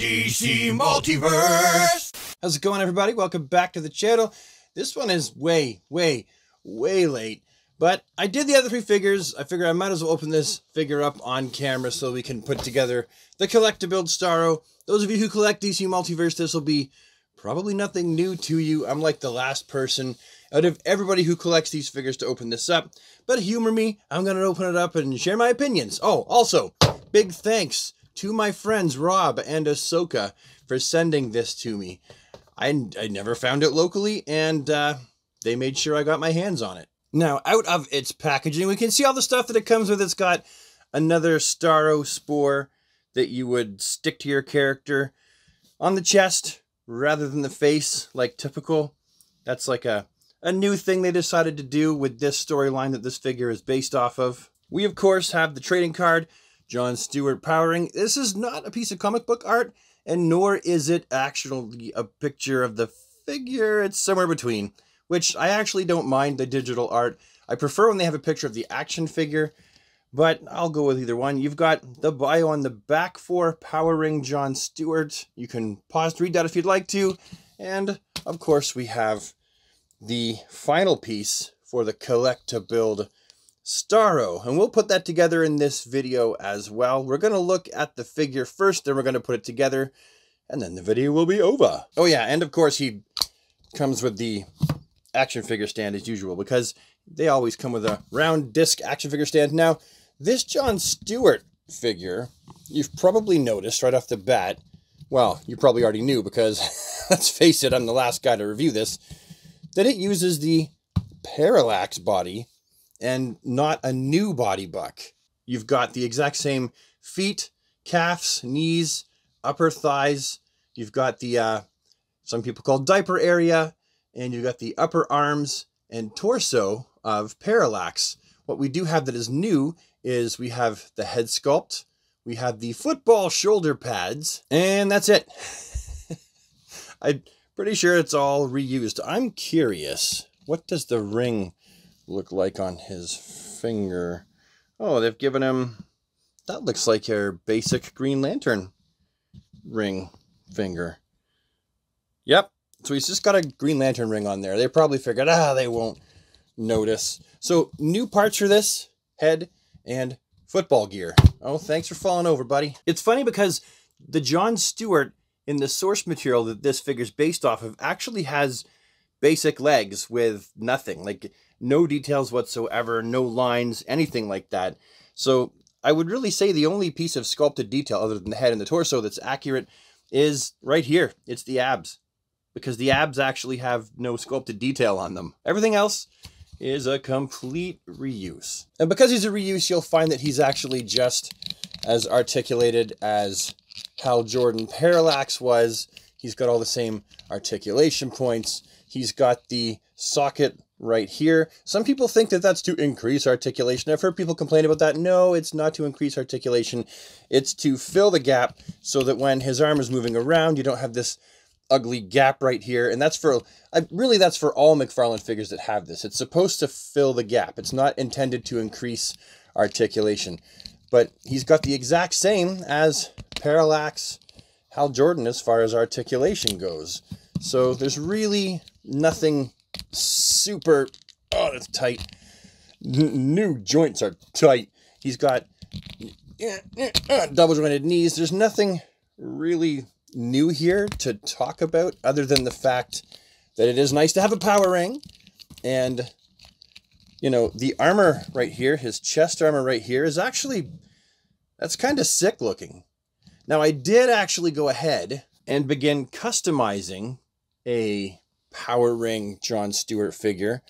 DC Multiverse! How's it going, everybody? Welcome back to the channel. This one is way late, but I did the other three figures. I figure I might as well open this figure up on camera so we can put together the collect-to-build Starro. Those of you who collect DC Multiverse, this will be probably nothing new to you. I'm like the last person out of everybody who collects these figures to open this up, but humor me, I'm gonna open it up and share my opinions. Oh, also, big thanks to my friends Rob and Ahsoka for sending this to me. I never found it locally, and they made sure I got my hands on it. Now, out of its packaging, we can see all the stuff that it comes with. It's got another Starro spore that you would stick to your character on the chest rather than the face, like typical. That's like a new thing they decided to do with this storyline that this figure is based off of. We, of course, have the trading card, John Stewart Power Ring. This is not a piece of comic book art, and nor is it actually a picture of the figure. It's somewhere between, which I actually don't mind the digital art. I prefer when they have a picture of the action figure, but I'll go with either one. You've got the bio on the back for Power Ring John Stewart. You can pause to read that if you'd like to. And of course, we have the final piece for the collect-to-build Starro, and we'll put that together in this video as well. We're going to look at the figure first, then we're going to put it together, and then the video will be over. Oh yeah, and of course he comes with the action figure stand as usual, because they always come with a round disc action figure stand. Now, this John Stewart figure, you've probably noticed right off the bat, well, you probably already knew because, let's face it, I'm the last guy to review this, that it uses the Parallax body and not a new body buck. You've got the exact same feet, calves, knees, upper thighs. You've got the, some people call diaper area, and you've got the upper arms and torso of Parallax. What we do have that is new is we have the head sculpt, we have the football shoulder pads, and that's it. I'm pretty sure it's all reused. I'm curious, what does the ring look like on his finger? Oh, they've given him, that looks like your basic Green Lantern ring finger. Yep, so he's just got a Green Lantern ring on there. They probably figured, they won't notice. So new parts for this, head and football gear. Oh, thanks for falling over, buddy. It's funny because the John Stewart in the source material that this figure's based off of actually has basic legs with nothing, like no details whatsoever, no lines, anything like that. So I would really say the only piece of sculpted detail other than the head and the torso that's accurate is right here. It's the abs, because the abs actually have no sculpted detail on them. Everything else is a complete reuse. And because he's a reuse, you'll find that he's actually just as articulated as Hal Jordan Parallax was. He's got all the same articulation points. He's got the socket right here. Some people think that that's to increase articulation. I've heard people complain about that. No, it's not to increase articulation. It's to fill the gap so that when his arm is moving around, you don't have this ugly gap right here. And that's for, really, that's for all McFarlane figures that have this. It's supposed to fill the gap. It's not intended to increase articulation. But he's got the exact same as Parallax Hal Jordan as far as articulation goes. So there's really nothing super, oh, that's tight. New joints are tight. He's got double jointed knees. There's nothing really new here to talk about other than the fact that it is nice to have a power ring. And, you know, the armor right here, his chest armor right here is actually, that's kind of sick looking. Now, I did actually go ahead and begin customizing a Power Ring John Stewart figure.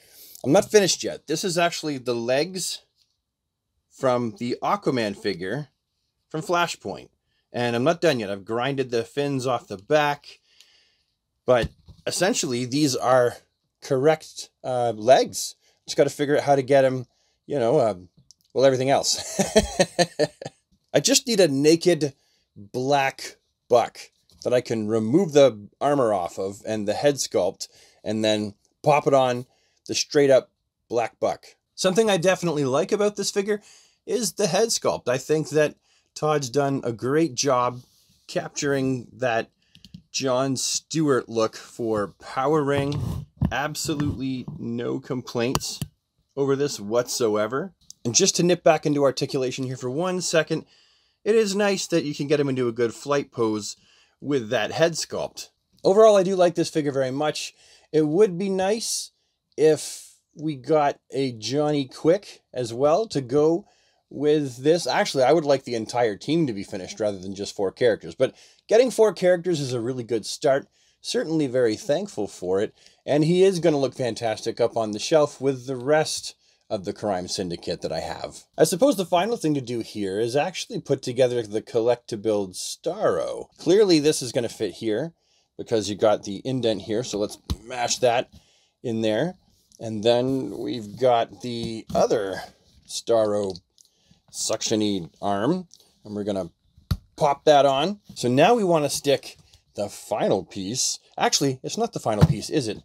I'm not finished yet. This is actually the legs from the Aquaman figure from Flashpoint. And I'm not done yet. I've grinded the fins off the back. But essentially, these are correct legs. Just got to figure out how to get them, you know, well, everything else. I just need a naked black buck that I can remove the armor off of and the head sculpt and then pop it on the straight up black buck. Something I definitely like about this figure is the head sculpt. I think that Todd's done a great job capturing that John Stewart look for Power Ring. Absolutely no complaints over this whatsoever. And just to nip back into articulation here for 1 second, it is nice that you can get him into a good flight pose with that head sculpt. Overall, I do like this figure very much. It would be nice if we got a Johnny Quick as well to go with this. Actually, I would like the entire team to be finished rather than just 4 characters. But getting 4 characters is a really good start. Certainly very thankful for it. And he is going to look fantastic up on the shelf with the rest of the Crime Syndicate that I have. I suppose the final thing to do here is actually put together the collect-to-build Starro. Clearly this is going to fit here because you got the indent here, so let's mash that in there. And then we've got the other Starro suction-y arm, and we're going to pop that on. So now we want to stick the final piece. Actually, it's not the final piece, is it?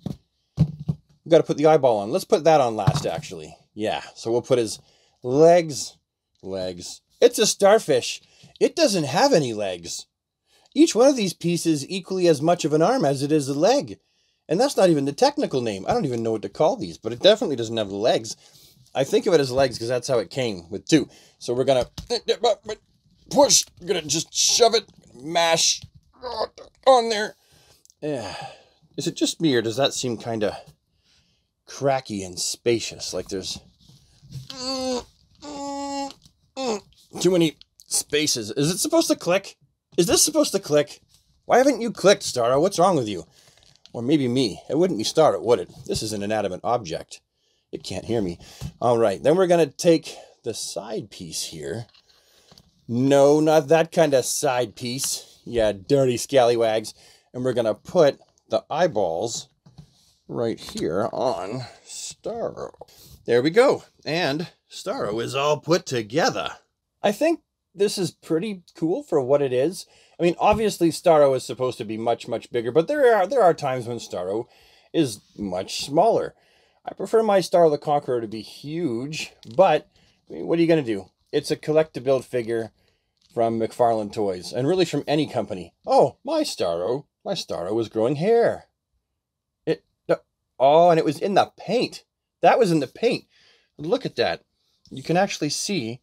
We've got to put the eyeball on. Let's put that on last, actually. Yeah, so we'll put his legs. It's a starfish. It doesn't have any legs. Each one of these pieces equally as much of an arm as it is a leg. And that's not even the technical name. I don't even know what to call these, but it definitely doesn't have legs. I think of it as legs because that's how it came with 2. So we're going to push. We're going to just shove it, mash on there. Yeah. Is it just me or does that seem kind of cracky and spacious, like there's too many spaces? Is it supposed to click? Is this supposed to click? Why haven't you clicked, Starro? What's wrong with you? Or maybe me. It wouldn't be Starro, would it? This is an inanimate object. It can't hear me. All right, then we're going to take the side piece here. No, not that kind of side piece. Yeah, dirty scallywags. And we're going to put the eyeballs right here on Starro. There we go. And Starro is all put together. I think this is pretty cool for what it is. I mean, obviously Starro is supposed to be much, much bigger, but there are times when Starro is much smaller. I prefer my Starro the Conqueror to be huge, but I mean, what are you going to do? It's a collect-to-build figure from McFarlane Toys, and really from any company. Oh, my Starro was growing hair. Oh, and it was in the paint. That was in the paint. Look at that. You can actually see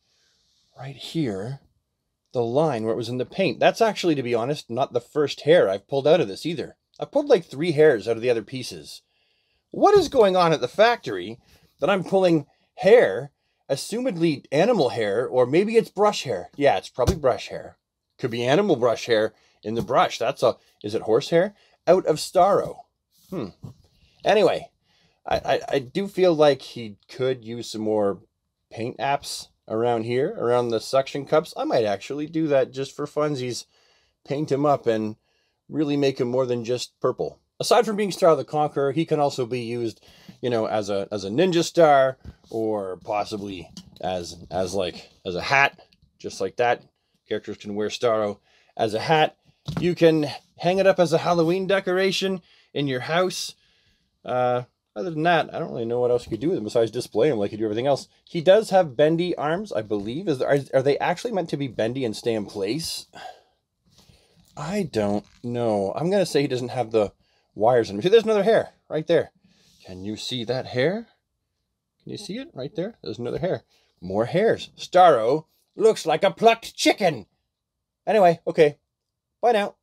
right here the line where it was in the paint. That's actually, to be honest, not the first hair I've pulled out of this either. I've pulled like 3 hairs out of the other pieces. What is going on at the factory that I'm pulling hair, assumedly animal hair, or maybe it's brush hair? Yeah, it's probably brush hair. Could be animal brush hair in the brush. Is it horse hair? Out of Starro. Anyway, I do feel like he could use some more paint apps around here, around the suction cups. I might actually do that just for funsies, paint him up and really make him more than just purple. Aside from being Starro the Conqueror, he can also be used, you know, as a ninja star, or possibly as a hat, just like that. Characters can wear Starro as a hat. You can hang it up as a Halloween decoration in your house. Other than that, I don't really know what else you could do with him besides display him like you do everything else. He does have bendy arms, I believe. Are they actually meant to be bendy and stay in place? I don't know. I'm going to say he doesn't have the wires in him. See, there's another hair right there. Can you see that hair? Can you see it right there? There's another hair. More hairs. Starro looks like a plucked chicken. Anyway, okay. Bye now.